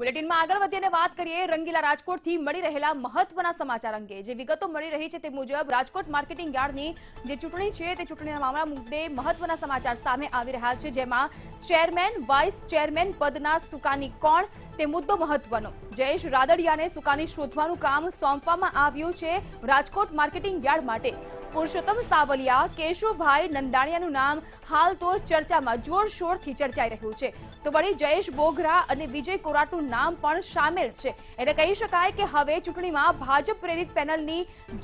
Bulletin में आगळ વધીને વાત કરીએ રંગીલા રાજકોટ થી મળી રહેલા મહત્વના સમાચાર અંગે જે વિગતો મળી રહી છે તે મુજબ રાજકોટ માર્કેટિંગ યાર્ડની જે ચૂંટણી છે તે ચૂંટણીના મામલા મુદ્દે મહત્વના સમાચાર સામે આવી રહ્યા છે જેમાં ચેરમેન વાઇસ ચેરમેન પદના સુકાની કોણ તે મુદ્દો મહત્વનો જયેશ રાદડિયાને સુકાની શોધવાનું કામ સોંપવામાં આવ્યું છે રાજકોટ માર્કેટિંગ યાર્ડ માટે पुरुषोत्तम सावलिया केशवभाई नंदाणियाનું नाम हाल तो चर्चा में जोरशोरथी चर्चाई રહ્યું છે तो वड़ी जयेश गोगरा અને વિજય કોરાટનું નામ પણ સામેલ છે એટલે કહી શકાય કે હવે ચૂંટણીમાં ભાજપ પ્રેરિત પેનલની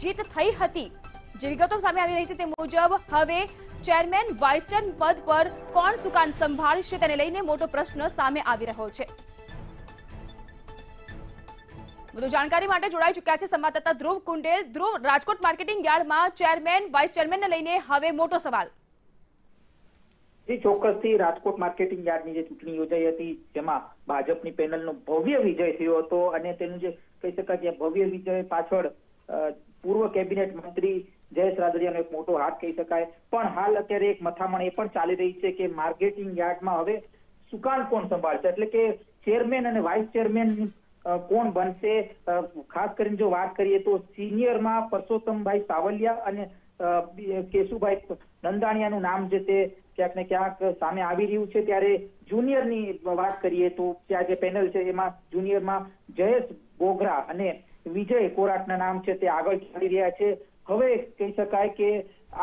જીત થઈ હતી જે વિગતો સામે આવી રહી છે તે મુજબ હવે ચેરમેન વાઇસ ચેરમેન પદ પર કોણ સુકાન સંભાળશે તેને લઈને મોટો પ્રશ્ન સામે આવી રહ્યો છે। વધુ જાણકારી માટે જોડાઈ ચૂક્યા છે સંવાદદાતા ધ્રુવ કુંડેલ। ધ્રુવ, રાજકોટ માર્કેટિંગ યાર્ડમાં ચેરમેન વાઇસ ચેરમેનને લઈને હવે મોટો સવાલ। ચોક્કસથી રાજકોટ માર્કેટિંગ યાર્ડની જે ચૂંટણી યોજાઈ હતી તેમાં ભાજપની પેનલનો ભવ્ય વિજય થયો હતો અને તેનું જે કહી શકાય કે ભવ્ય વિજય પાછળ પૂર્વ કેબિનેટ મંત્રી જયેશ રાદડિયાનો એક મોટો હાથ કહી શકાય। પણ હાલ અત્યારે એક મથામણ એ પણ ચાલી રહી છે કે માર્કેટિંગ યાર્ડમાં હવે સુકાન કોણ સંભાળશે એટલે કે ચેરમેન અને વાઇસ ચેરમેન कौन बनशे। खास करीने जो बात करिए तो सीनियर में परसोत्तम भाई सावलिया अने केशुभाई नंदाणियानु नाम जे क्यांक ने क्यांक सामे आवी रह्युं छे त्यारे जूनियर नी बात करिए तो आ जे पेनल छे एमां जूनियर में जयेश गोगरा अने विजय कोराटना नाम छे ते आगळ चाली रह्या छे। हवे कही शकाय के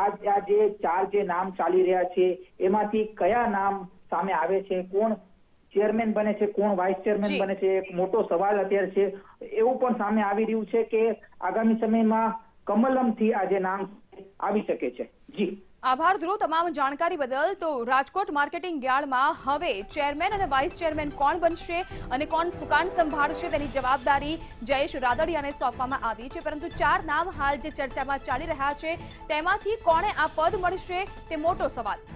आ जे चार जे नाम चाली रह्या छे एमांथी कया नाम सामे आवे छे, कोण चेरमेन बने छे, कोण वाइस चेरमेन बने छे, एक मोटो सवाल अत्यारे छे। एवुं पण सामे आवी रह्युं छे के आगामी समयमां कमलमथी आ जे नाम आवी शके छे। जी आभार ध्रुव तमाम जानकारी बदल। तो राजकोट मार्केटिंग यार्ड में हवे चेरमेन और वाइस चेरमेन कोण बनशे अने कोण सुकान संभाळशे तेनी जवाबदारी जयेश रादड़ियाने सौंपवामां आवी छे परंतु चार नाम हाल जे चर्चा में चाली रह्या छे तेमांथी कोणे आ पद मळशे ते मोटो सवाल।